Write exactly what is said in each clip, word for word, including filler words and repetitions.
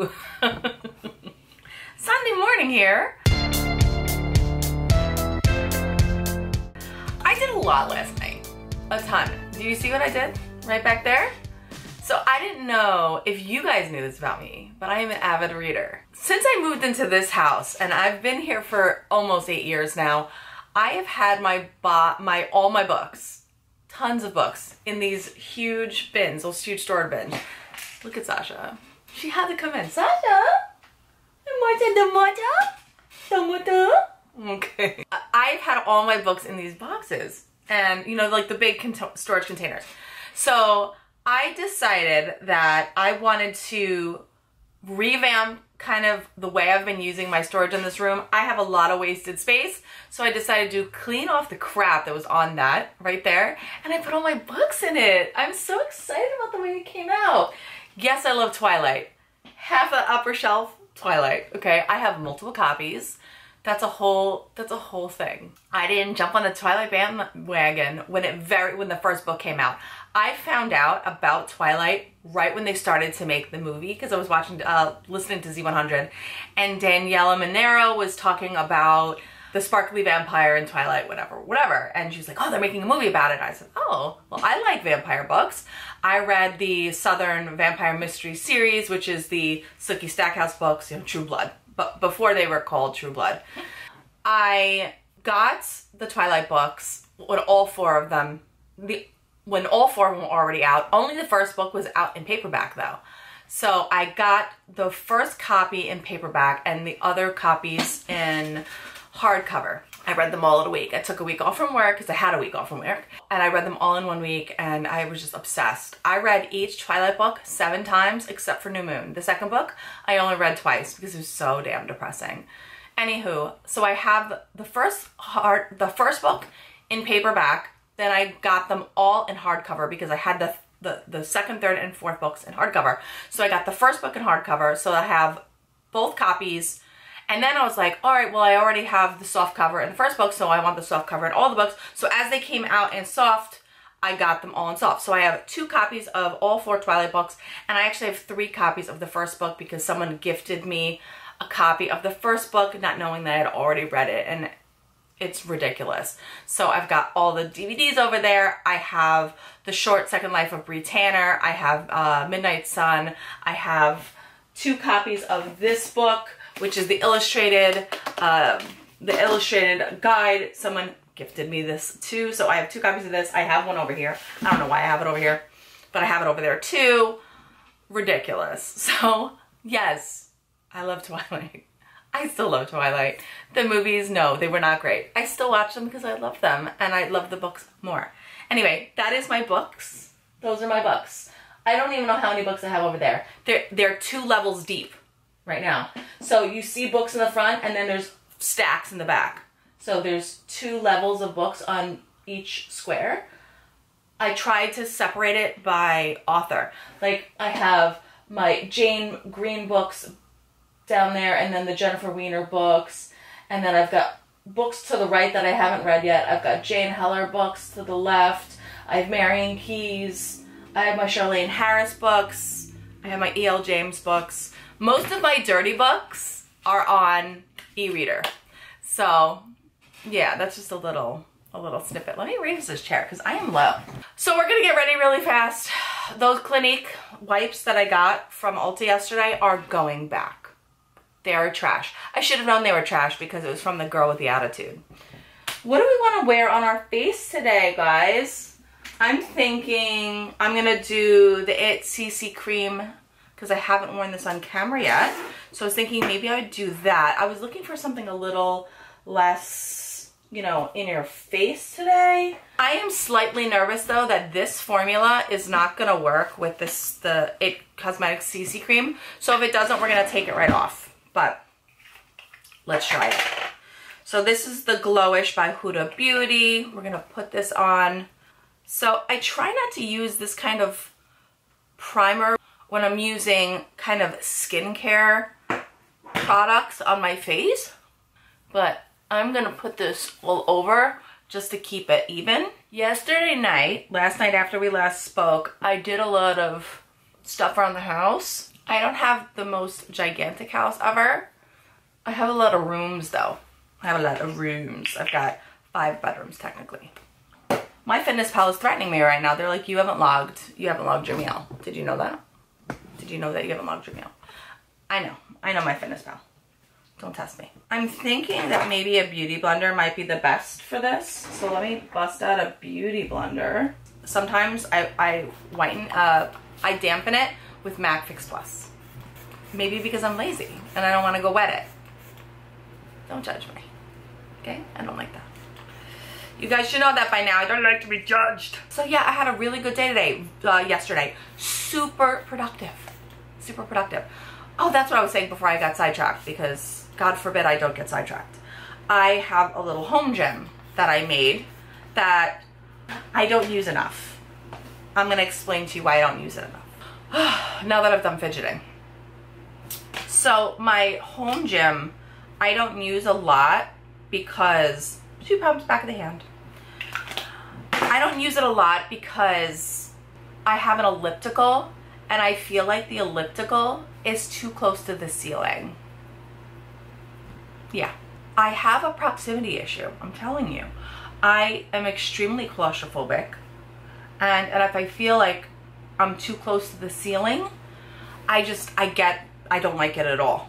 to Sunday morning here. I did a lot last night, a ton. Do you see what I did right back there? So I didn't know if you guys knew this about me, but I am an avid reader. Since I moved into this house, and I've been here for almost eight years now, I have had my my all my books, tons of books, in these huge bins, those huge storage bins. Look at Sasha. She had to come in. Sasha? Okay. I've had all my books in these boxes and, you know, like the big con storage containers. So I decided that I wanted to revamp kind of the way I've been using my storage in this room. I have a lot of wasted space, so I decided to clean off the crap that was on that right there, and I put all my books in it. I'm so excited about the way it came out. Yes, I love Twilight. Half the upper shelf, Twilight. Okay, I have multiple copies. That's a whole, that's a whole thing. I didn't jump on the Twilight bandwagon when it very, when the first book came out. I found out about Twilight right when they started to make the movie, because I was watching, uh, listening to Z one hundred, and Daniela Manero was talking about the sparkly vampire in Twilight, whatever, whatever. And she was like, oh, they're making a movie about it. And I said, oh, well, I like vampire books. I read the Southern Vampire Mystery series, which is the Sookie Stackhouse books, you know, True Blood. But before they were called True Blood. I got the Twilight books, with all four of them, the, when all four of them were already out. Only the first book was out in paperback though. So I got the first copy in paperback and the other copies in hardcover. I read them all in a week. I took a week off from work because I had a week off from work, and I read them all in one week, and I was just obsessed. I read each Twilight book seven times except for New Moon. The second book I only read twice because it was so damn depressing. Anywho, so I have the first hard, the first book in paperback, then I got them all in hardcover because I had the, the, the second, third, and fourth books in hardcover. So I got the first book in hardcover, so I have both copies. And then I was like, all right, well, I already have the soft cover in the first book, so I want the soft cover in all the books. So as they came out in soft, I got them all in soft. So I have two copies of all four Twilight books, and I actually have three copies of the first book because someone gifted me a copy of the first book, not knowing that I had already read it, and it's ridiculous. So I've got all the D V Ds over there. I have the short Second Life of Bree Tanner. I have uh, Midnight Sun. I have two copies of this book, which is the illustrated, uh, the illustrated guide. Someone gifted me this too, so I have two copies of this. I have one over here. I don't know why I have it over here, but I have it over there too. Ridiculous. So yes, I love Twilight. I still love Twilight. The movies, no, they were not great. I still watch them because I love them, and I love the books more. Anyway, that is my books. Those are my books. I don't even know how many books I have over there. They're, they're two levels deep right now. So you see books in the front, and then there's stacks in the back. So there's two levels of books on each square. I tried to separate it by author. Like, I have my Jane Green books down there, and then the Jennifer Wiener books, and then I've got books to the right that I haven't read yet. I've got Jane Heller books to the left. I have Marion Keyes. I have my Charlene Harris books. I have my E L James books. Most of my dirty books are on e-reader. So yeah, that's just a little, a little snippet. Let me raise this chair because I am low. So we're gonna get ready really fast. Those Clinique wipes that I got from Ulta yesterday are going back. They are trash. I should have known they were trash because it was from the girl with the attitude. What do we want to wear on our face today, guys? I'm thinking I'm gonna do the It C C cream, because I haven't worn this on camera yet. So I was thinking maybe I would do that. I was looking for something a little less, you know, in your face today. I am slightly nervous though that this formula is not gonna work with this, the It Cosmetics C C cream. So if it doesn't, we're gonna take it right off. But let's try it. So this is the Glowish by Huda Beauty. We're gonna put this on. So I try not to use this kind of primer when I'm using kind of skincare products on my face, but I'm gonna put this all over just to keep it even. Yesterday night, last night after we last spoke, I did a lot of stuff around the house. I don't have the most gigantic house ever. I have a lot of rooms though. I have a lot of rooms. I've got five bedrooms technically. My Fitness Pal is threatening me right now. They're like, you haven't logged, you haven't logged your meal. Did you know that? Did you know that you haven't logged your meal? I know. I know my Fitness Pal. Don't test me. I'm thinking that maybe a beauty blender might be the best for this. So let me bust out a beauty blender. Sometimes I, I whiten, uh, I dampen it with MAC Fix Plus. Maybe because I'm lazy and I don't want to go wet it. Don't judge me. Okay? I don't like that. You guys should know that by now. I don't like to be judged. So yeah, I had a really good day today, uh, yesterday. Super productive. Super productive. Oh, that's what I was saying before I got sidetracked, because God forbid I don't get sidetracked. I have a little home gym that I made that I don't use enough. I'm going to explain to you why I don't use it enough. Now that I've done fidgeting. So my home gym, I don't use a lot because, two pounds back of the hand. I don't use it a lot because I have an elliptical and I feel like the elliptical is too close to the ceiling. Yeah, I have a proximity issue, I'm telling you. I am extremely claustrophobic, and, and if I feel like I'm too close to the ceiling, I just, I get, I don't like it at all.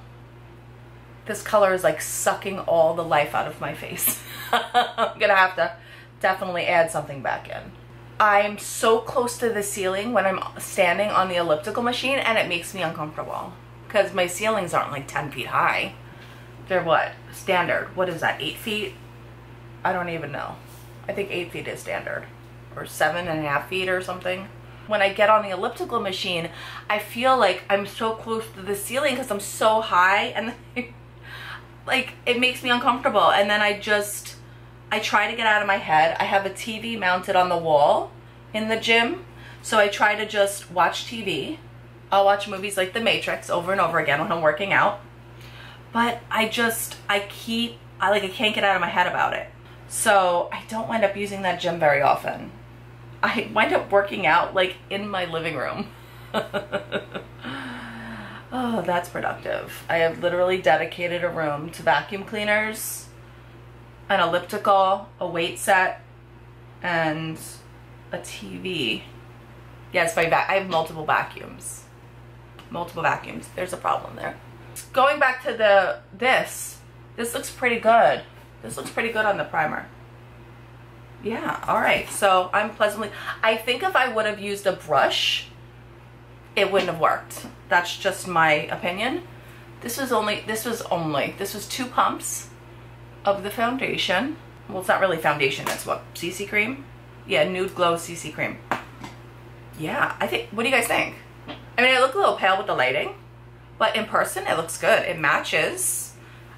This color is like sucking all the life out of my face. I'm gonna have to definitely add something back in. I'm so close to the ceiling when I'm standing on the elliptical machine, and it makes me uncomfortable because my ceilings aren't like ten feet high. They're what? Standard. What is that? Eight feet? I don't even know. I think eight feet is standard, or seven and a half feet or something. When I get on the elliptical machine, I feel like I'm so close to the ceiling because I'm so high, and like it makes me uncomfortable. And then I just, I try to get out of my head. I have a T V mounted on the wall in the gym, so I try to just watch T V. I'll watch movies like The Matrix over and over again when I'm working out. But I just, I keep, I like, I can't get out of my head about it. So I don't wind up using that gym very often. I wind up working out like in my living room. Oh, that's productive. I have literally dedicated a room to vacuum cleaners, an elliptical, a weight set, and a T V. Yes, my vac- I have multiple vacuums. Multiple vacuums. There's a problem there. Going back to the this, this looks pretty good. This looks pretty good on the primer. Yeah, all right. So I'm pleasantly, I think if I would have used a brush, it wouldn't have worked. That's just my opinion. This was only, this was only, this was two pumps of the foundation. Well, it's not really foundation, it's what, C C cream? Yeah, Nude Glow C C cream. Yeah, I think, what do you guys think? I mean, I look a little pale with the lighting, but in person it looks good. It matches.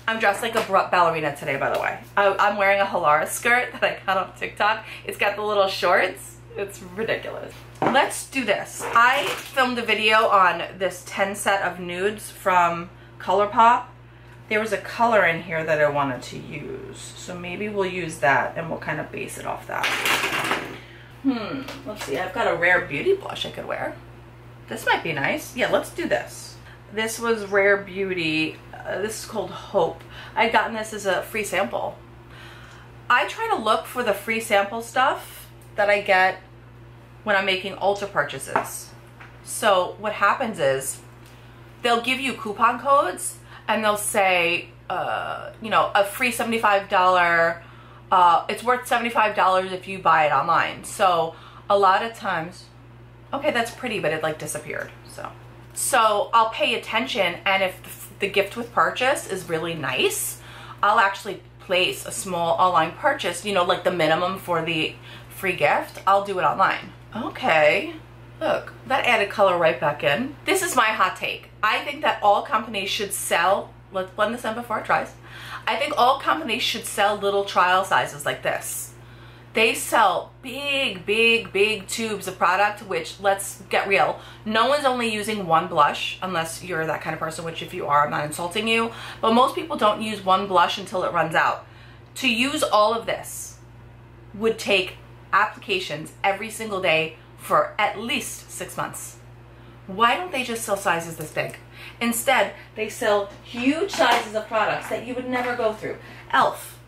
I'm dressed like a ballerina today, by the way. I, I'm wearing a Halara skirt that I got on TikTok. It's got the little shorts. It's ridiculous. Let's do this. I filmed a video on this ten set of nudes from ColourPop. There was a color in here that I wanted to use, so maybe we'll use that and we'll kind of base it off that. Hmm, let's see, I've got a Rare Beauty blush I could wear. This might be nice. Yeah, let's do this. This was Rare Beauty. Uh, this is called Hope. I'd gotten this as a free sample. I try to look for the free sample stuff that I get when I'm making Ulta purchases. So what happens is they'll give you coupon codes, and they'll say, uh, you know, a free seventy-five dollar, uh, it's worth seventy-five dollars if you buy it online. So a lot of times, okay, that's pretty, but it like disappeared. So, so I'll pay attention, and if the gift with purchase is really nice, I'll actually place a small online purchase, you know, like the minimum for the free gift. I'll do it online. Okay. Look, that added color right back in. This is my hot take. I think that all companies should sell, let's blend this in before it dries. I think all companies should sell little trial sizes like this. They sell big, big, big tubes of product, which, let's get real, no one's only using one blush, unless you're that kind of person, which if you are, I'm not insulting you, but most people don't use one blush until it runs out. To use all of this would take applications every single day for at least six months. Why don't they just sell sizes this big? Instead, they sell huge sizes of products that you would never go through. Elf.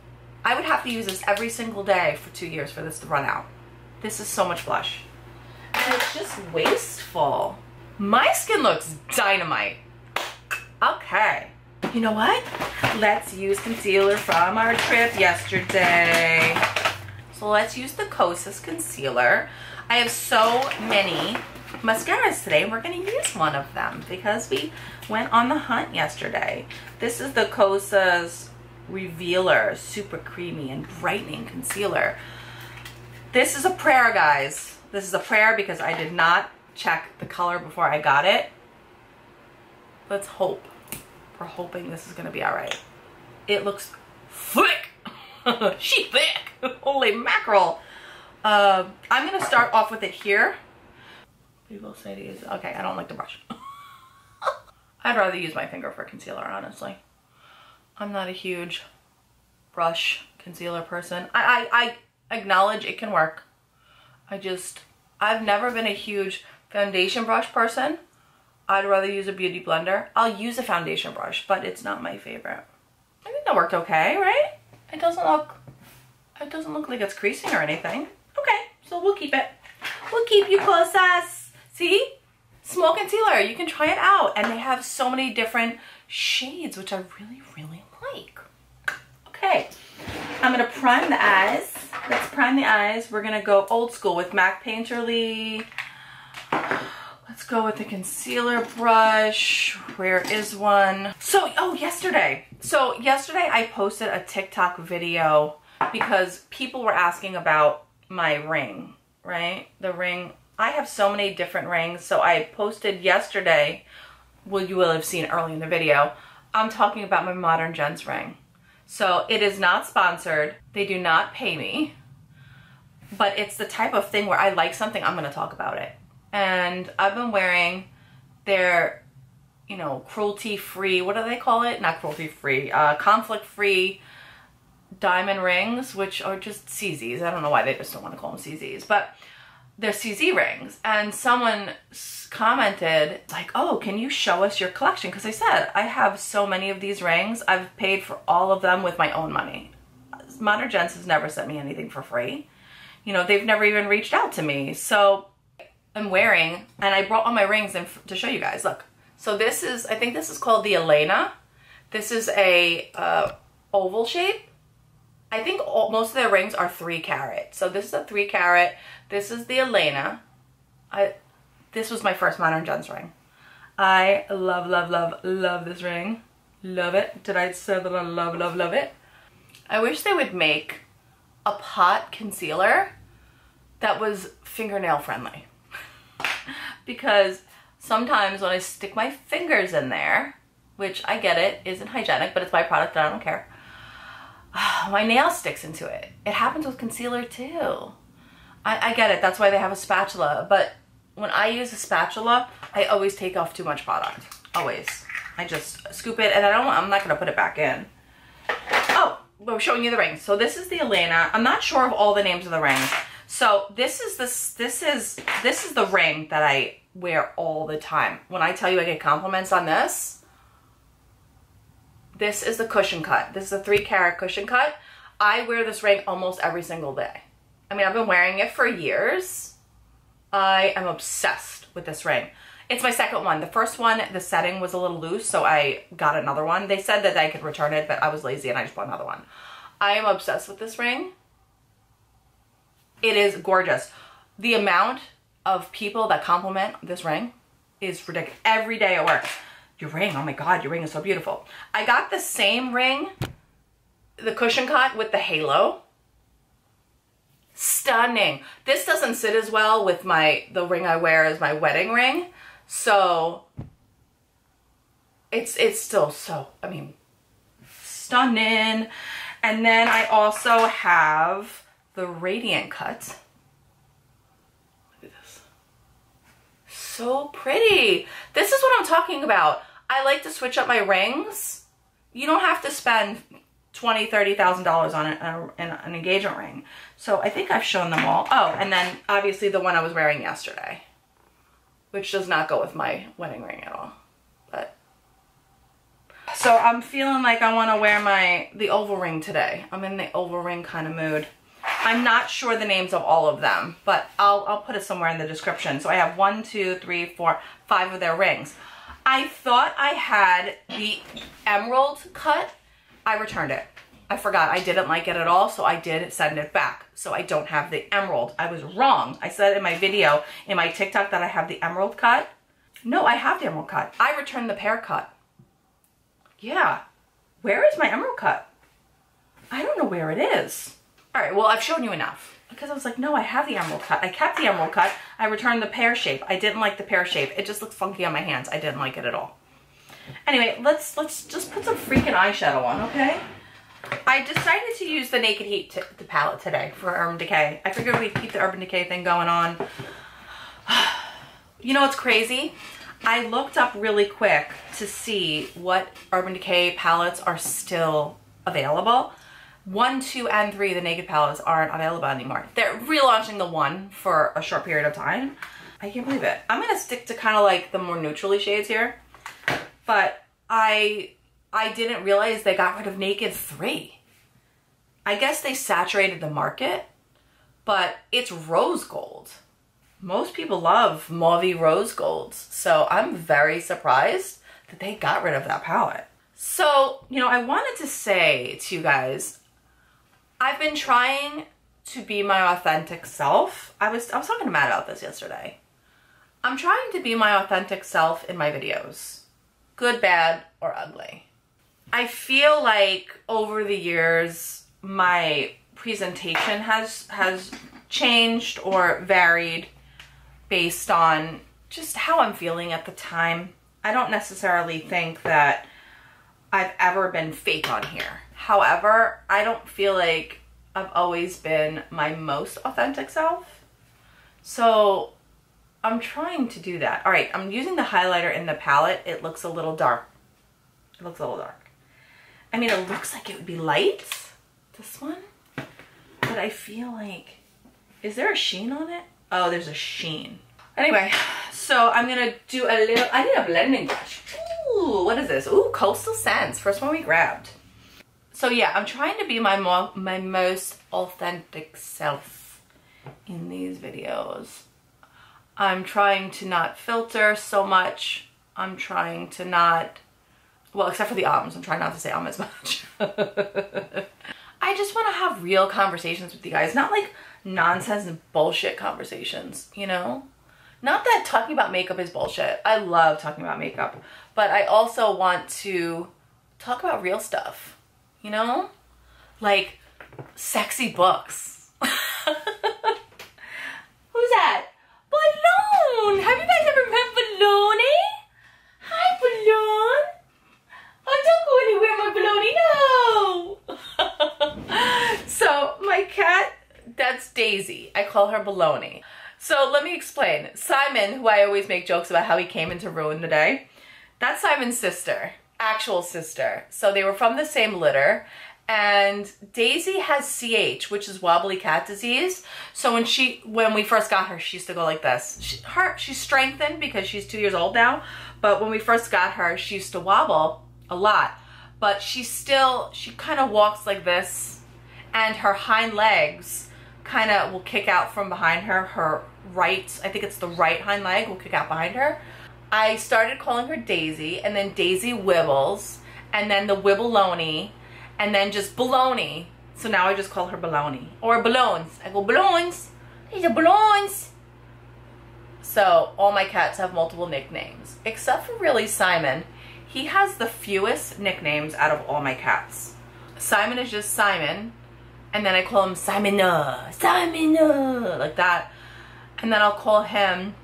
I would have to use this every single day for two years for this to run out. This is so much blush. And it's just wasteful. My skin looks dynamite. Okay. You know what? Let's use concealer from our trip yesterday. So let's use the Kosas concealer. I have so many mascaras today, and we're going to use one of them because we went on the hunt yesterday. This is the Kosas Revealer Super Creamy and Brightening Concealer. This is a prayer, guys. This is a prayer because I did not check the color before I got it. Let's hope. We're hoping this is going to be all right. It looks thick. She thick. Holy mackerel. Uh, I'm going to start off with it here. People say to use it. Okay, I don't like the brush. I'd rather use my finger for concealer, honestly. I'm not a huge brush concealer person. I, I, I acknowledge it can work. I just, I've never been a huge foundation brush person. I'd rather use a beauty blender. I'll use a foundation brush, but it's not my favorite. I think that worked okay, right? It doesn't look, it doesn't look like it's creasing or anything. Okay, so we'll keep it. We'll keep you close us. See? Small concealer. You can try it out. And they have so many different shades, which I really, really like. Okay. I'm going to prime the eyes. Let's prime the eyes. We're going to go old school with MAC Painterly. Let's go with the concealer brush. Where is one? So, oh, yesterday. So, yesterday I posted a TikTok video because people were asking about my ring, right? The ring... I have so many different rings, so I posted yesterday, well, you will have seen early in the video, I'm talking about my Modern Gents ring. So it is not sponsored, they do not pay me, but it's the type of thing where I like something, I'm going to talk about it. And I've been wearing their, you know, cruelty-free, what do they call it? Not cruelty-free, uh, conflict-free diamond rings, which are just C Zs. I don't know why they just don't want to call them C Zs, but... They're C Z rings, and someone commented like, oh, can you show us your collection? Because I said, I have so many of these rings. I've paid for all of them with my own money. Modern Gents has never sent me anything for free. You know, they've never even reached out to me. So I'm wearing, and I brought all my rings in to show you guys. Look, so this is, I think this is called the Elena. This is a uh, oval shape. I think all, most of their rings are three carat. So this is a three carat. This is the Elena. I, this was my first Modern Gents ring. I love, love, love, love this ring. Love it. Did I say that I love, love, love it? I wish they would make a pot concealer that was fingernail friendly. Because sometimes when I stick my fingers in there, which I get it, isn't hygienic, but it's my product and I don't care. My nail sticks into it. It happens with concealer too. I, I get it. That's why they have a spatula. But when I use a spatula, I always take off too much product. Always. I just scoop it and I don't, I'm not going to put it back in. Oh, we're showing you the rings. So this is the Elena. I'm not sure of all the names of the rings. So this is this, this is, this is the ring that I wear all the time. When I tell you I get compliments on this, this is the cushion cut. This is a three carat cushion cut. I wear this ring almost every single day. I mean, I've been wearing it for years. I am obsessed with this ring. It's my second one. The first one, the setting was a little loose, so I got another one. They said that I could return it, but I was lazy and I just bought another one. I am obsessed with this ring. It is gorgeous. The amount of people that compliment this ring is ridiculous. Every day at work. Your ring, oh my God, your ring is so beautiful. I got the same ring, the cushion cut with the halo. Stunning. This doesn't sit as well with my, the ring I wear as my wedding ring. So it's, it's still so, I mean, stunning. And then I also have the radiant cut. So pretty. This is what I'm talking about. I like to switch up my rings. You don't have to spend twenty thousand dollars, thirty thousand dollars on a, a, an engagement ring. So I think I've shown them all. Oh, and then obviously the one I was wearing yesterday, which does not go with my wedding ring at all. But so I'm feeling like I want to wear my the oval ring today. I'm in the oval ring kind of mood. I'm not sure the names of all of them, but I'll, I'll put it somewhere in the description. So I have one, two, three, four, five of their rings. I thought I had the emerald cut. I returned it. I forgot. I didn't like it at all, so I did send it back. So I don't have the emerald. I was wrong. I said in my video, in my TikTok, that I have the emerald cut. No, I have the emerald cut. I returned the pear cut. Yeah. Where is my emerald cut? I don't know where it is. All right, well, I've shown you enough. Because I was like, no, I have the emerald cut. I kept the emerald cut. I returned the pear shape. I didn't like the pear shape. It just looks funky on my hands. I didn't like it at all. Anyway, let's let's just put some freaking eyeshadow on, okay? I decided to use the Naked Heat t the palette today for Urban Decay. I figured we'd keep the Urban Decay thing going on. You know what's crazy? I looked up really quick to see what Urban Decay palettes are still available. One, two, and three, the Naked palettes aren't available anymore. They're relaunching the one for a short period of time. I can't believe it. I'm gonna stick to kind of like the more neutrally shades here, but I... I didn't realize they got rid of Naked three. I guess they saturated the market, but it's rose gold. Most people love mauve rose golds, so I'm very surprised that they got rid of that palette. So, you know, I wanted to say to you guys, I've been trying to be my authentic self. I was, I was talking to Matt about this yesterday. I'm trying to be my authentic self in my videos, good, bad, or ugly. I feel like over the years, my presentation has has changed or varied based on just how I'm feeling at the time. I don't necessarily think that I've ever been fake on here. However, I don't feel like I've always been my most authentic self. So I'm trying to do that. All right, I'm using the highlighter in the palette. It looks a little dark. It looks a little dark. I mean, it looks like it would be light, this one, but I feel like, is there a sheen on it? Oh, there's a sheen. Anyway, so I'm going to do a little, I need a blending brush. Ooh, what is this? Ooh, Coastal Sands, first one we grabbed. So yeah, I'm trying to be my, mo my most authentic self in these videos. I'm trying to not filter so much. I'm trying to not... Well, except for the ums. I'm trying not to say um as much. I just want to have real conversations with you guys. Not like nonsense and bullshit conversations, you know? Not that talking about makeup is bullshit. I love talking about makeup. But I also want to talk about real stuff, you know? Like sexy books. Who's that? Balloon! Have you guys ever met Baloney? Hi, Balloon! Oh, don't go anywhere, my baloney, no! So, my cat, that's Daisy. I call her Baloney. So, let me explain. Simon, who I always make jokes about how he came into ruin today, that's Simon's sister, actual sister. So, they were from the same litter, and Daisy has C H, which is wobbly cat disease. So, when she, when we first got her, she used to go like this. She, her, she's strengthened because she's two years old now, but when we first got her, she used to wobble a lot, but she still, she kind of walks like this, and her hind legs kind of will kick out from behind her. Her right, I think it's the right hind leg will kick out behind her. I started calling her Daisy, and then Daisy Wibbles, and then the Wibbaloney, and then just Baloney. So now I just call her Baloney, or Balloons. I go, Balloons, these are Balloons. So all my cats have multiple nicknames, except for really Simon. He has the fewest nicknames out of all my cats. Simon is just Simon, and then I call him Simon-uh, Simon-uh, like that. And then I'll call him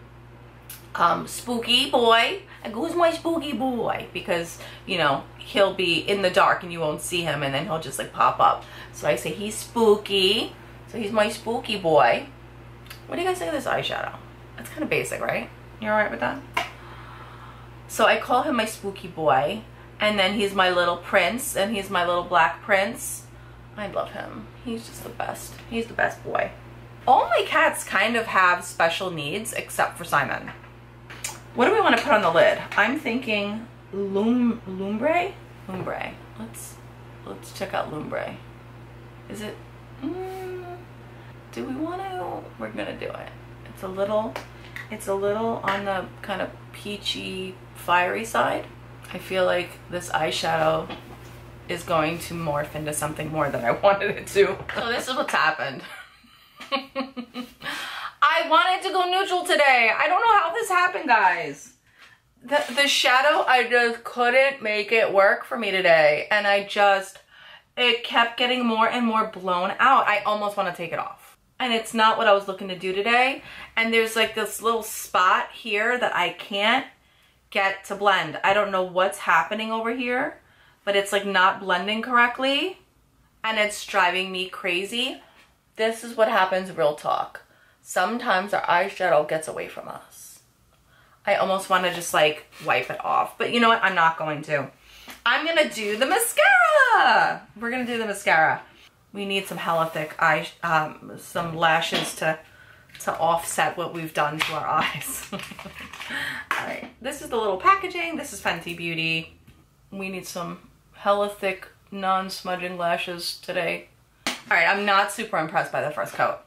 um, Spooky Boy. I go, who's my Spooky Boy? Because, you know, he'll be in the dark and you won't see him, and then he'll just like pop up. So I say, he's Spooky, so he's my Spooky Boy. What do you guys think of this eyeshadow? That's kind of basic, right? You're all right with that? So I call him my Spooky Boy, and then he's my little prince, and he's my little black prince. I love him. He's just the best. He's the best boy. All my cats kind of have special needs except for Simon. What do we want to put on the lid? I'm thinking Lum Lumbre? Lumbre. Let's let's check out Lumbre. Is it mm, do we want to we're gonna do it. It's a little it's a little on the kind of peachy, fiery side. I feel like this eyeshadow is going to morph into something more than I wanted it to. So this is what's happened. I wanted to go neutral today. I don't know how this happened, guys. The, the shadow, I just couldn't make it work for me today. And I just, it kept getting more and more blown out. I almost want to take it off. And it's not what I was looking to do today. And there's like this little spot here that I can't get to blend. I don't know what's happening over here, but it's like not blending correctly. And it's driving me crazy. This is what happens, real talk. Sometimes our eyeshadow gets away from us. I almost want to just like wipe it off, but you know what? I'm not going to. I'm going to do the mascara. We're going to do the mascara. We need some hella thick eye, um, some lashes to, to offset what we've done to our eyes. All right. This is the little packaging. This is Fenty Beauty. We need some hella thick non-smudging lashes today. All right. I'm not super impressed by the first coat.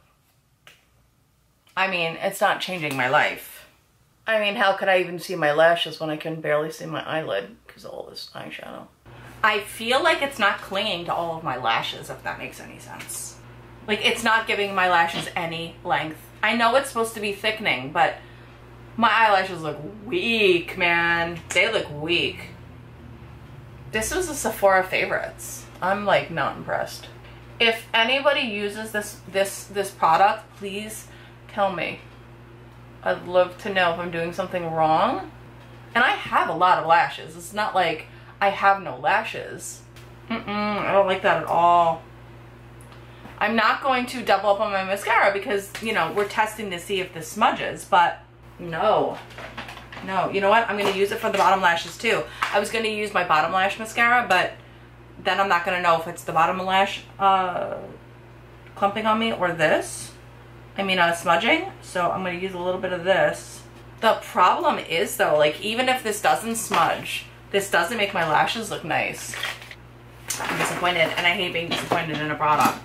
I mean, it's not changing my life. I mean, how could I even see my lashes when I can barely see my eyelid because of all this eyeshadow? I feel like it's not clinging to all of my lashes, if that makes any sense. Like, it's not giving my lashes any length. I know it's supposed to be thickening, but my eyelashes look weak, man. They look weak. This was a Sephora Favorites. I'm, like, not impressed. If anybody uses this, this, this product, please tell me. I'd love to know if I'm doing something wrong. And I have a lot of lashes. It's not like I have no lashes. Mm-mm, I don't like that at all. I'm not going to double up on my mascara because, you know, we're testing to see if this smudges, but no. No, you know what? I'm going to use it for the bottom lashes too. I was going to use my bottom lash mascara, but then I'm not going to know if it's the bottom lash uh, clumping on me or this. I mean, uh, smudging, so I'm going to use a little bit of this. The problem is, though, like, even if this doesn't smudge, this doesn't make my lashes look nice. I'm disappointed, and I hate being disappointed in a product.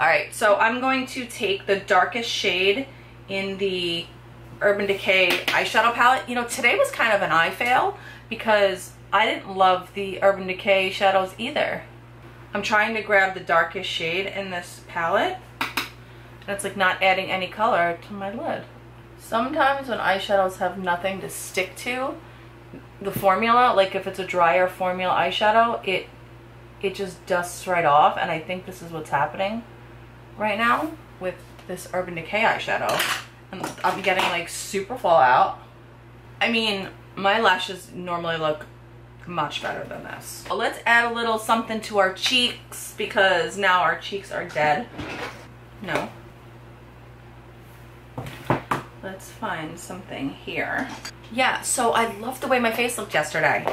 All right, so I'm going to take the darkest shade in the Urban Decay eyeshadow palette. You know, today was kind of an eye fail because I didn't love the Urban Decay shadows either. I'm trying to grab the darkest shade in this palette. That's like not adding any color to my lid. Sometimes when eyeshadows have nothing to stick to, the formula, like if it's a drier formula eyeshadow, it it just dusts right off, and I think this is what's happening right now with this Urban Decay eyeshadow. And I'll be getting like super fallout. I mean, my lashes normally look much better than this. So let's add a little something to our cheeks because now our cheeks are dead. No. Let's find something here. Yeah, so I love the way my face looked yesterday.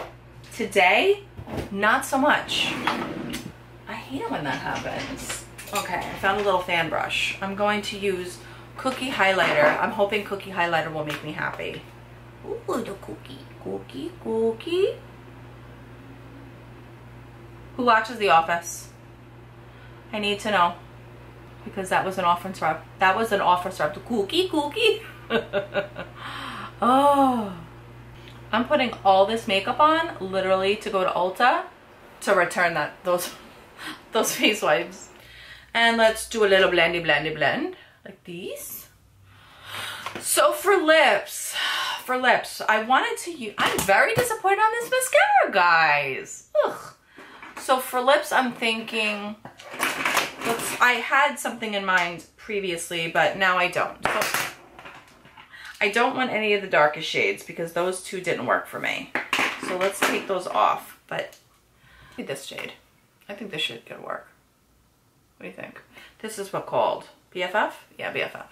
Today, not so much. I hate it when that happens. Okay, I found a little fan brush. I'm going to use cookie highlighter. I'm hoping cookie highlighter will make me happy. Ooh, the cookie, cookie, cookie. Who watches The Office? I need to know. Because that was an office rep. That was an office rep. Cookie, cookie. Oh. I'm putting all this makeup on literally to go to Ulta to return that those those face wipes. And let's do a little blendy, blendy, blend. Like these. So for lips, for lips, I wanted to use, I'm very disappointed on this mascara, guys. Ugh. So for lips, I'm thinking... Let's, I had something in mind previously, but now I don't. So, I don't want any of the darkest shades because those two didn't work for me. So let's take those off, but this shade. I think this shade could work. What do you think? This is what called B F F? Yeah, B F F.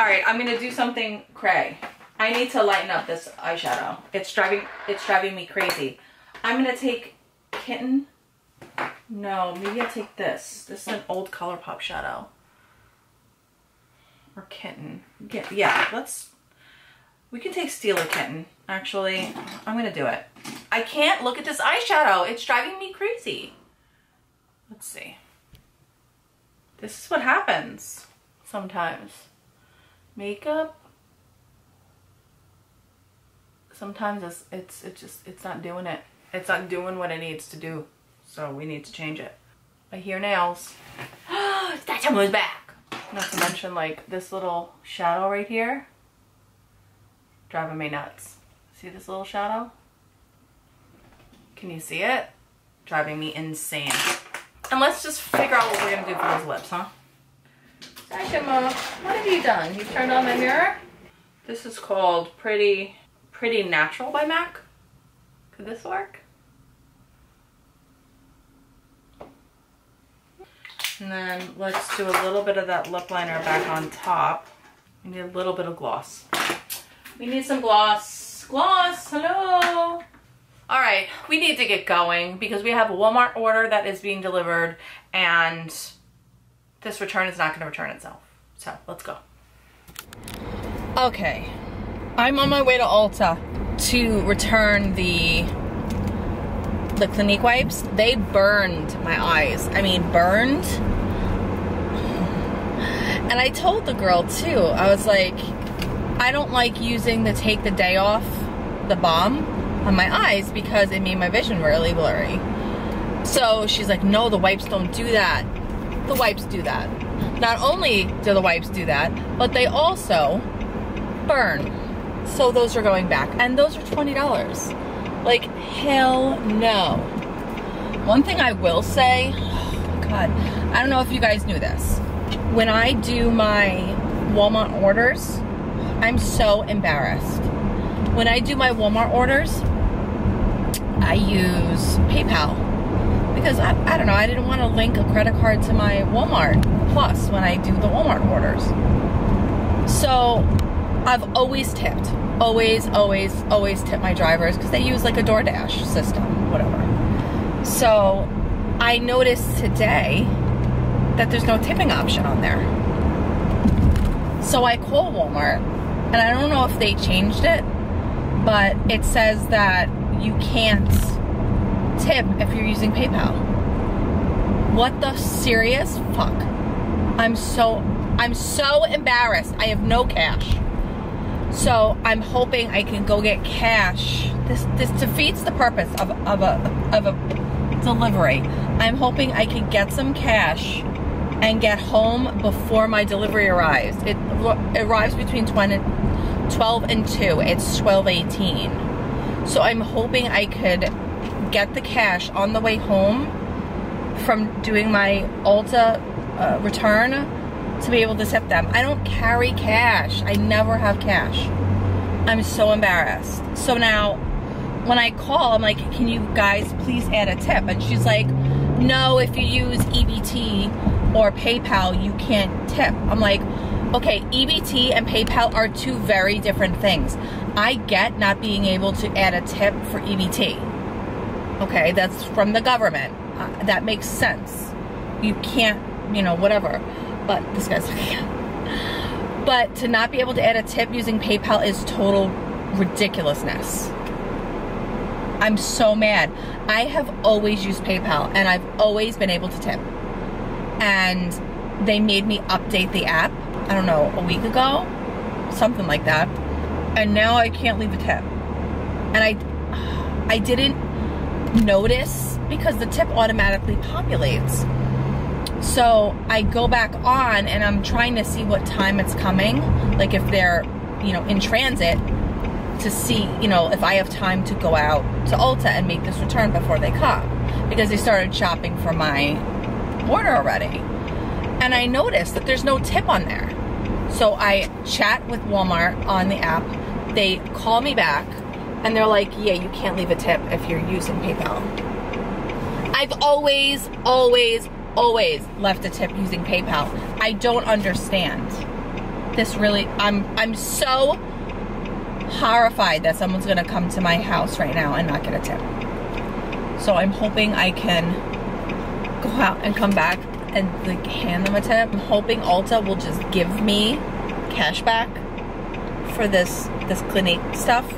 All right, I'm going to do something cray. I need to lighten up this eyeshadow. It's driving, it's driving me crazy. I'm going to take Kitten. No, maybe I'll take this. This is an old ColourPop shadow. Or Kitten. Yeah, yeah, let's... We can take Steel or Kitten. Actually, I'm gonna do it. I can't look at this eyeshadow. It's driving me crazy. Let's see. This is what happens sometimes. Makeup. Sometimes it's it's it's just it's not doing it. It's not doing what it needs to do. So we need to change it. I hear nails. That's how it's back. Not to mention like this little shadow right here. Driving me nuts. See this little shadow? Can you see it? Driving me insane. And let's just figure out what we're gonna do for those lips, huh? Sasha, Mom, what have you done? You've turned on the mirror? This is called Pretty Pretty Natural by M A C. Could this work? And then let's do a little bit of that lip liner back on top. We need a little bit of gloss. We need some gloss. Gloss, hello. All right, we need to get going because we have a Walmart order that is being delivered and this return is not gonna return itself. So let's go. Okay, I'm on my way to Ulta to return the, the Clinique wipes. They burned my eyes, I mean burned. And I told the girl too, I was like, I don't like using the take the day off, the balm on my eyes because it made my vision really blurry. So she's like, no, the wipes don't do that. The wipes do that. Not only do the wipes do that, but they also burn. So those are going back and those are twenty dollars. Like, hell no. One thing I will say, oh God, I don't know if you guys knew this. When I do my Walmart orders, I'm so embarrassed. When I do my Walmart orders, I use PayPal because I, I don't know, I didn't want to link a credit card to my Walmart Plus when I do the Walmart orders. So I've always tipped, always, always, always tip my drivers because they use like a DoorDash system, whatever. So I noticed today that there's no tipping option on there. So I call Walmart. And I don't know if they changed it, but it says that you can't tip if you're using PayPal. What the serious fuck? I'm so, I'm so embarrassed. I have no cash. So I'm hoping I can go get cash. This this defeats the purpose of, of, a, of a delivery. I'm hoping I can get some cash and get home before my delivery arrives. It arrives between twelve and two. It's twelve eighteen. So I'm hoping I could get the cash on the way home from doing my Ulta uh, return to be able to tip them. I don't carry cash. I never have cash. I'm so embarrassed. So now when I call, I'm like, can you guys please add a tip? And she's like, no, if you use E B T, or PayPal, you can't tip. I'm like, okay, E B T and PayPal are two very different things. I get not being able to add a tip for E B T. Okay, that's from the government. Uh, that makes sense. You can't, you know, whatever. But this guy's looking at. But to not be able to add a tip using PayPal is total ridiculousness. I'm so mad. I have always used PayPal and I've always been able to tip. And they made me update the app, I don't know, a week ago, something like that. And now I can't leave a tip. And I I didn't notice because the tip automatically populates. So I go back on and I'm trying to see what time it's coming, like if they're, you know, in transit, to see, you know, if I have time to go out to Ulta and make this return before they come. Because they started shopping for my order already, and I noticed that there's no tip on there. So I chat with Walmart on the app, they call me back, and they're like, yeah, you can't leave a tip if you're using PayPal. I've always, always, always left a tip using PayPal. I don't understand. This really, I'm, I'm so horrified that someone's gonna come to my house right now and not get a tip. So I'm hoping I can go out and come back and like hand them a tip. I'm hoping Ulta will just give me cash back for this this Clinique stuff,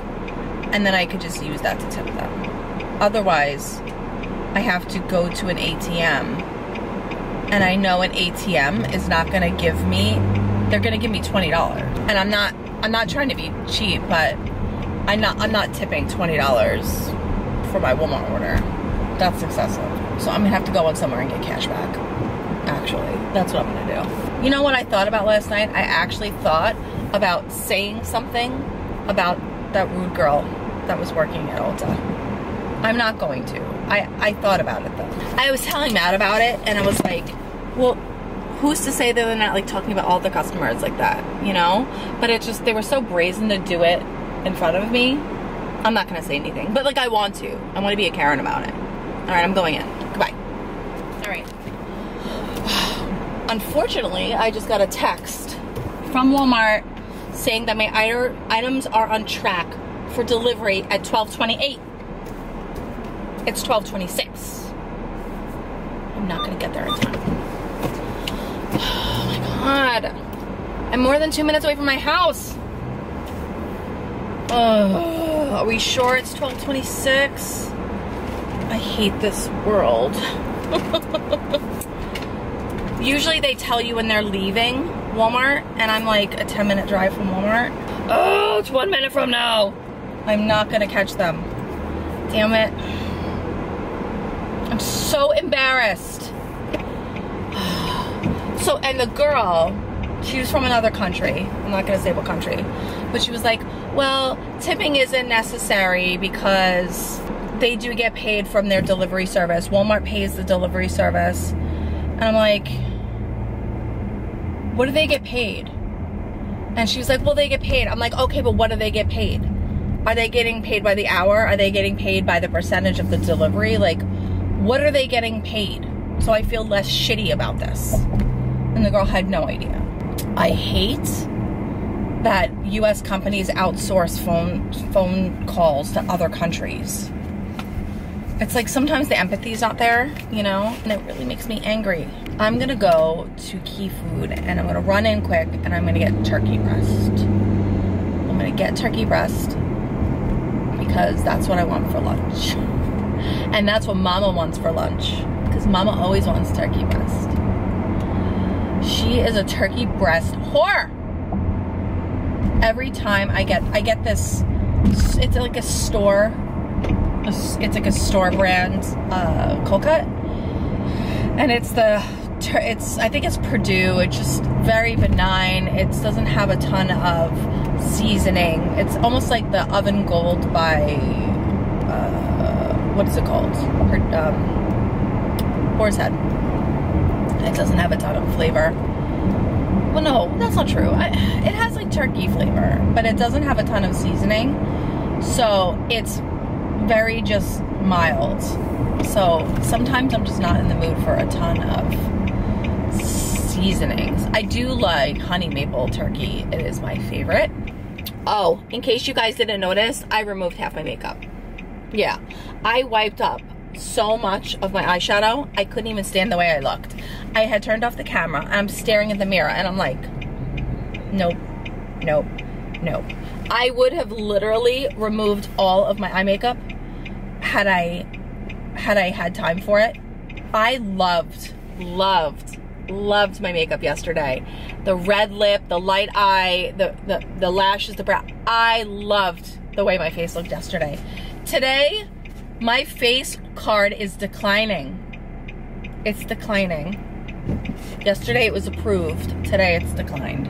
and then I could just use that to tip them. Otherwise, I have to go to an A T M, and I know an A T M is not gonna give me, they're gonna give me twenty dollars. And I'm not, I'm not trying to be cheap, but I'm not, I'm not tipping twenty dollars for my Walmart order. That's excessive. So I'm gonna have to go on somewhere and get cash back, actually. That's what I'm gonna do. You know what I thought about last night? I actually thought about saying something about that rude girl that was working at Ulta. I'm not going to. I, I thought about it though. I was telling Matt about it, and I was like, well, who's to say that they're not like talking about all the customers like that, you know? But it's just, they were so brazen to do it in front of me. I'm not gonna say anything, but like I want to. I want to be a Karen about it. All right, I'm going in. Goodbye. All right. Unfortunately, I just got a text from Walmart saying that my items are on track for delivery at twelve twenty-eight. It's twelve twenty-six. I'm not gonna get there in time. Oh my God. I'm more than two minutes away from my house. Oh, are we sure it's twelve twenty-six? I hate this world. Usually they tell you when they're leaving Walmart, and I'm like a ten minute drive from Walmart. Oh, it's one minute from now. I'm not gonna catch them. Damn it. I'm so embarrassed. So, and the girl, she was from another country. I'm not gonna say what country, but she was like, well, tipping isn't necessary because they do get paid from their delivery service. Walmart pays the delivery service. And I'm like, what do they get paid? And she was like, well, they get paid. I'm like, okay, but what do they get paid? Are they getting paid by the hour? Are they getting paid by the percentage of the delivery? Like, what are they getting paid? So I feel less shitty about this. And the girl had no idea. I hate that U S companies outsource phone phone calls to other countries. It's like sometimes the empathy's not there, you know? And it really makes me angry. I'm gonna go to Key Food, and I'm gonna run in quick, and I'm gonna get turkey breast. I'm gonna get turkey breast because that's what I want for lunch. And that's what Mama wants for lunch, because Mama always wants turkey breast. She is a turkey breast whore. Every time I get, I get this, it's like a store, it's like a store brand uh, cold cut. And it's the, it's, I think it's Purdue. It's just very benign. It doesn't have a ton of seasoning. It's almost like the Oven Gold by, uh, what is it called? Her, um, Boar's Head. It doesn't have a ton of flavor. Well, no, that's not true. I, it has like turkey flavor, but it doesn't have a ton of seasoning. So it's very just mild. So sometimes I'm just not in the mood for a ton of seasonings. I do like honey maple turkey. It is my favorite. Oh, in case you guys didn't notice, I removed half my makeup. Yeah, I wiped up so much of my eyeshadow, I couldn't even stand the way I looked. I had turned off the camera, and I'm staring in the mirror, and I'm like, nope, nope, nope. I would have literally removed all of my eye makeup had I had I had time for it. I loved, loved, loved my makeup yesterday. The red lip, the light eye, the, the, the lashes, the brow. I loved the way my face looked yesterday. Today, my face card is declining. It's declining. Yesterday it was approved. Today it's declined.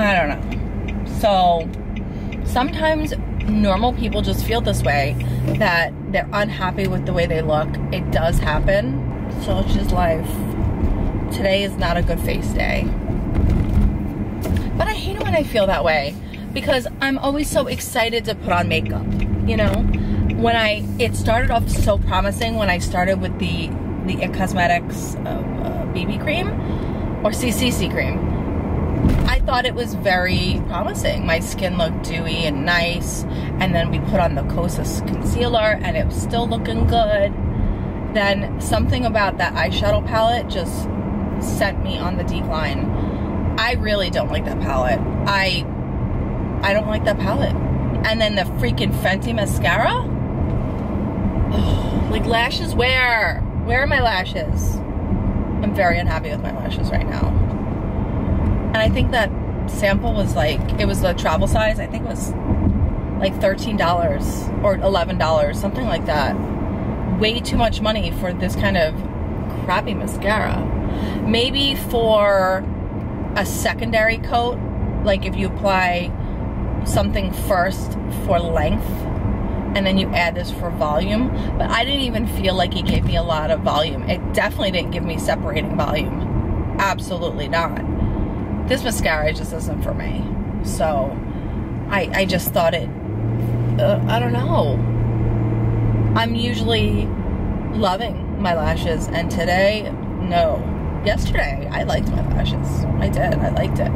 I don't know. So sometimes normal people just feel this way, that they're unhappy with the way they look. It does happen. So it's just life. Today is not a good face day. But I hate it when I feel that way, because I'm always so excited to put on makeup. You know, when I, it started off so promising when I started with the, the It Cosmetics uh, uh, B B cream, or C C C cream. I thought it was very promising. My skin looked dewy and nice, and then we put on the Kosas concealer, and it was still looking good. Then something about that eyeshadow palette just sent me on the decline. I really don't like that palette. I I don't like that palette. And then the freaking Fenty mascara. Ugh, like lashes, where? Where are my lashes? I'm very unhappy with my lashes right now. And I think that sample was like, it was the travel size. I think it was like thirteen dollars or eleven dollars, something like that. Way too much money for this kind of crappy mascara. Maybe for a secondary coat, like if you apply something first for length and then you add this for volume, but I didn't even feel like he gave me a lot of volume. It definitely didn't give me separating volume. Absolutely not. This mascara just isn't for me. So I, I just thought it, uh, I don't know. I'm usually loving my lashes, and today, no. Yesterday, I liked my lashes. I did, I liked it.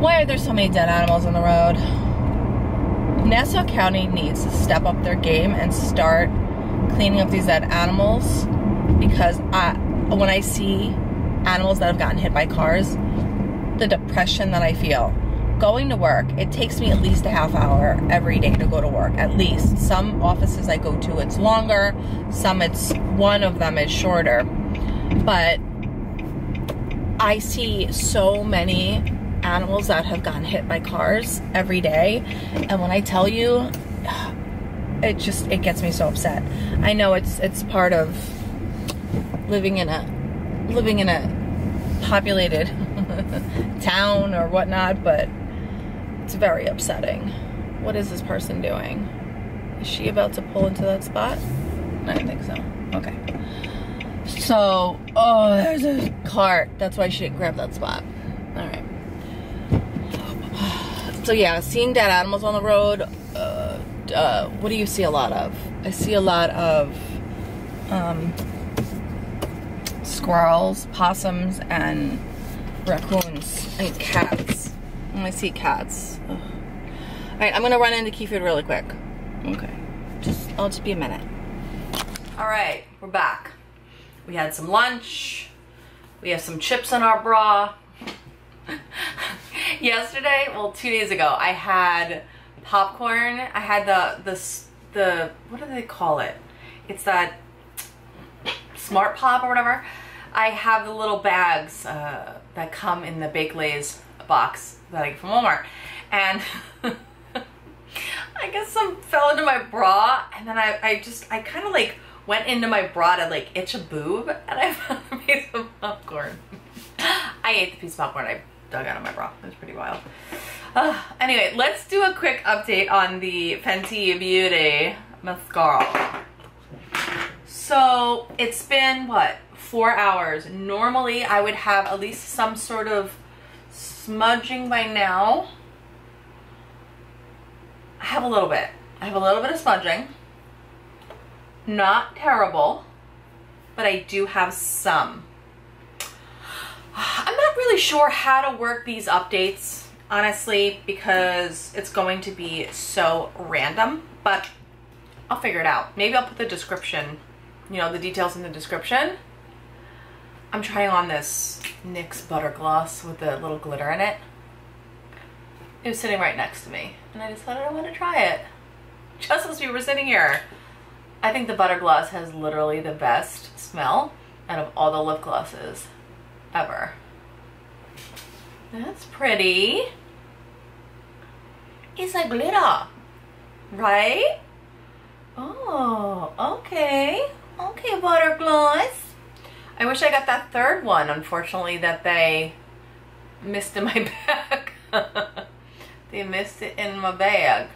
Why are there so many dead animals on the road? Nassau County needs to step up their game and start cleaning up these dead animals, because I, when I see animals that have gotten hit by cars, the depression that I feel. Going to work, it takes me at least a half hour every day to go to work, at least. Some offices I go to, it's longer. Some it's, one of them is shorter. But I see so many animals that have gotten hit by cars every day. And when I tell you, it just, it gets me so upset. I know it's it's part of living in a, living in a populated town or whatnot, but it's very upsetting. What is this person doing? Is she about to pull into that spot? I don't think so. Okay. So, oh, there's a cart. That's why she didn't grab that spot. Alright. So yeah, seeing dead animals on the road, uh, uh, what do you see a lot of? I see a lot of um, squirrels, possums, and raccoons, and cats. I see cats. Ugh. All right, I'm gonna run into Key Food really quick. Okay, just I'll just be a minute. All right, we're back. We had some lunch. We have some chips in our bra. Yesterday, well, two days ago, I had popcorn. I had the the the what do they call it? It's that Smart Pop or whatever. I have the little bags uh, that come in the Bake Lays box that I get from Walmart, and I guess some fell into my bra, and then I, I just, I kind of like went into my bra to like itch a boob, and I found a piece of popcorn. I ate the piece of popcorn I dug out of my bra. It was pretty wild. Uh, anyway, let's do a quick update on the Fenty Beauty mascara. So it's been, what, four hours. Normally I would have at least some sort of smudging by now. I have a little bit. I have a little bit of smudging. Not terrible, but I do have some. I'm not really sure how to work these updates, honestly, because it's going to be so random, but I'll figure it out. Maybe I'll put the description, you know, the details in the description. I'm trying on this N Y X Butter Gloss with the little glitter in it. It was sitting right next to me, and I decided I want to try it. Just as we were sitting here. I think the Butter Gloss has literally the best smell out of all the lip glosses ever. That's pretty. It's a glitter, right? Oh, okay. Okay, Butter Gloss. I wish I got that third one, unfortunately, that they missed in my bag. They missed it in my bag.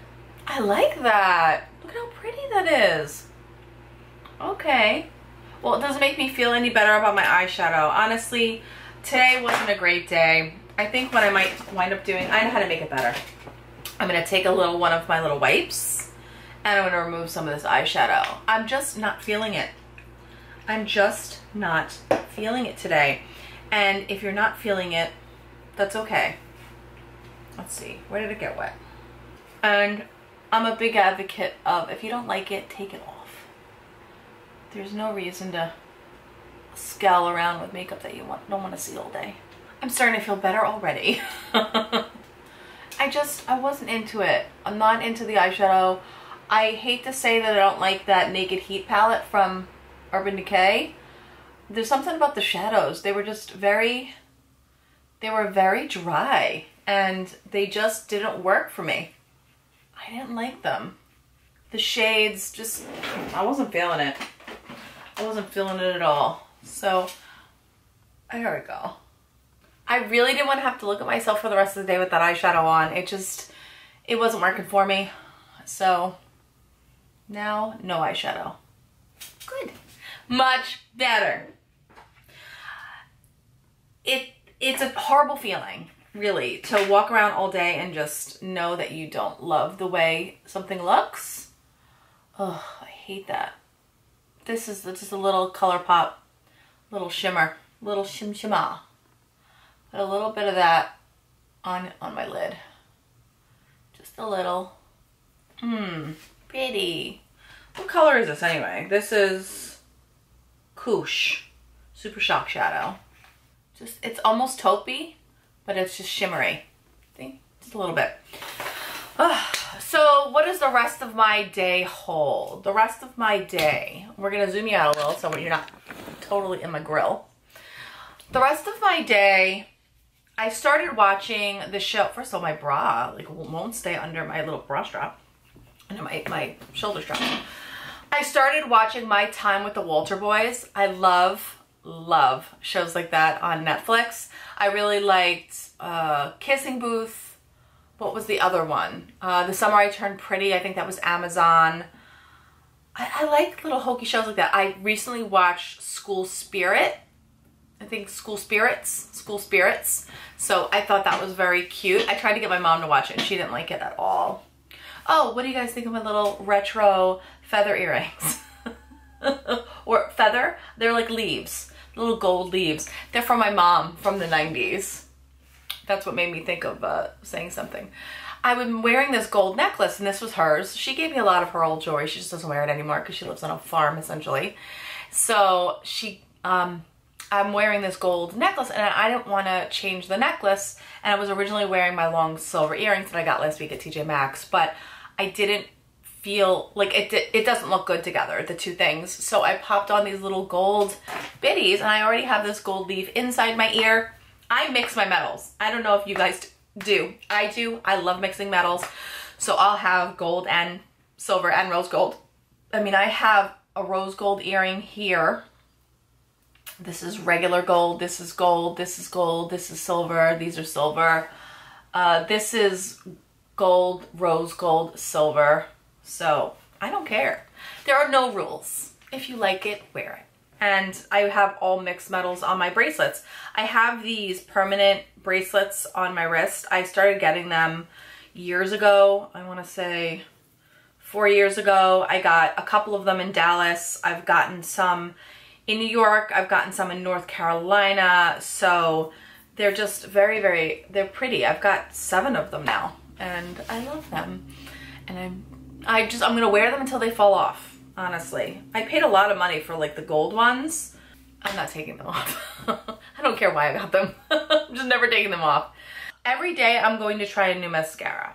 I like that. Look how pretty that is. Okay. Well, it doesn't make me feel any better about my eyeshadow. Honestly, today wasn't a great day. I think what I might wind up doing, I know how to make it better. I'm going to take a little one of my little wipes, and I'm going to remove some of this eyeshadow. I'm just not feeling it. I'm just not feeling it today. And if you're not feeling it, that's okay. Let's see, where did it get wet? And I'm a big advocate of, if you don't like it, take it off. There's no reason to scowl around with makeup that you want, don't want to see all day. I'm starting to feel better already. I just, I wasn't into it. I'm not into the eyeshadow. I hate to say that I don't like that Naked Heat palette from Urban Decay. There's something about the shadows. They were just very, they were very dry, and they just didn't work for me. I didn't like them. The shades just, I wasn't feeling it. I wasn't feeling it at all. So, there we go. I really didn't want to have to look at myself for the rest of the day with that eyeshadow on. It just, it wasn't working for me. So, now no eyeshadow. Good. Much better. It, it's a horrible feeling, really, to walk around all day and just know that you don't love the way something looks. Oh, I hate that. This is just a little ColourPop, little shimmer, little shim shimma. Put a little bit of that on, on my lid. Just a little. Mmm, pretty. What color is this anyway? This is Koosh, Super Shock Shadow. Just, it's almost taupey, but it's just shimmery. See? Just a little bit. Ugh. So what does the rest of my day hold? The rest of my day, we're going to zoom you out a little so you're not totally in my grill. The rest of my day, I started watching the show. First of all, my bra like won't stay under my little bra strap. No, my, my shoulder strap. I started watching My Time with the Walter Boys. I love, love shows like that on Netflix. I really liked uh, Kissing Booth. What was the other one? Uh, The Summer I Turned Pretty. I think that was Amazon. I, I like little hokey shows like that. I recently watched School Spirit. I think School Spirits. School Spirits. So I thought that was very cute. I tried to get my mom to watch it and she didn't like it at all. Oh, what do you guys think of my little retro feather earrings? Or feather? They're like leaves, little gold leaves. They're from my mom from the nineties. That's what made me think of uh, saying something. I've been wearing this gold necklace, and this was hers. She gave me a lot of her old jewelry. She just doesn't wear it anymore because she lives on a farm, essentially. So she, um, I'm wearing this gold necklace, and I didn't want to change the necklace. And I was originally wearing my long silver earrings that I got last week at T J Maxx, but I didn't feel like it, it doesn't look good together, the two things. So I popped on these little gold bitties, and I already have this gold leaf inside my ear. I mix my metals. I don't know if you guys do. I do. I love mixing metals. So I'll have gold and silver and rose gold. I mean, I have a rose gold earring here. This is regular gold. This is gold. This is gold. This is silver. These are silver. Uh, this is gold, rose gold, silver. So I don't care. There are no rules. If you like it, wear it. And I have all mixed metals on my bracelets. I have these permanent bracelets on my wrist. I started getting them years ago. I want to say four years ago. I got a couple of them in Dallas. I've gotten some in New York, I've gotten some in North Carolina, so they're just very, very, they're pretty. I've got seven of them now, and I love them. And I'm, I just, I'm gonna wear them until they fall off, honestly. I paid a lot of money for like the gold ones. I'm not taking them off. I don't care why I got them. I'm just never taking them off. Every day I'm going to try a new mascara.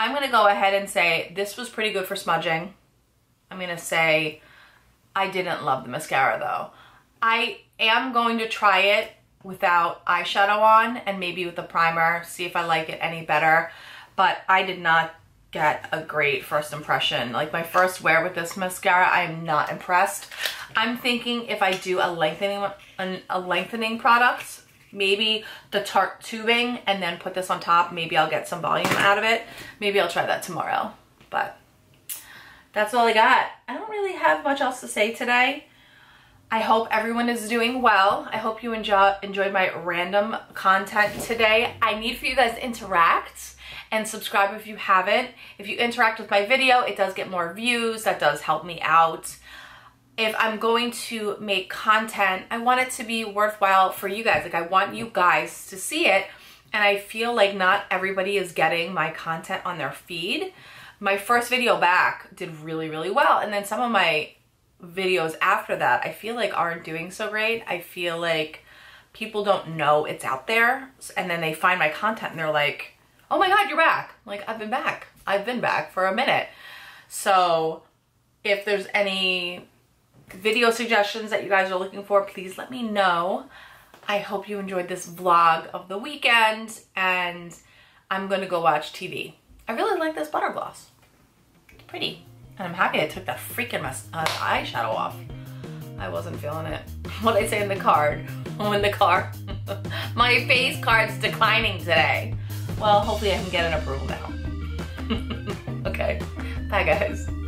I'm gonna go ahead and say, this was pretty good for smudging. I'm gonna say, I didn't love the mascara though. I am going to try it without eyeshadow on and maybe with a primer, see if I like it any better. But I did not get a great first impression. Like my first wear with this mascara, I am not impressed. I'm thinking if I do a lengthening, an, a lengthening product, maybe the tart tubing and then put this on top, maybe I'll get some volume out of it. Maybe I'll try that tomorrow, but that's all I got. I don't really have much else to say today. I hope everyone is doing well. I hope you enjoy, enjoyed my random content today. I need for you guys to interact and subscribe if you haven't. If you interact with my video, it does get more views. That does help me out. If I'm going to make content, I want it to be worthwhile for you guys. Like I want you guys to see it. And I feel like not everybody is getting my content on their feed. My first video back did really, really well. And then some of my videos after that, I feel like aren't doing so great. I feel like people don't know it's out there. And then they find my content and they're like, oh my God, you're back. Like, I've been back. I've been back for a minute. So if there's any video suggestions that you guys are looking for, please let me know. I hope you enjoyed this vlog of the weekend, and I'm gonna go watch T V. I really like this butter gloss. It's pretty. And I'm happy I took that freaking mess, uh, eyeshadow off. I wasn't feeling it. What did I say in the card? Oh, in the car. My face card's declining today. Well, hopefully I can get an approval now. Okay, bye guys.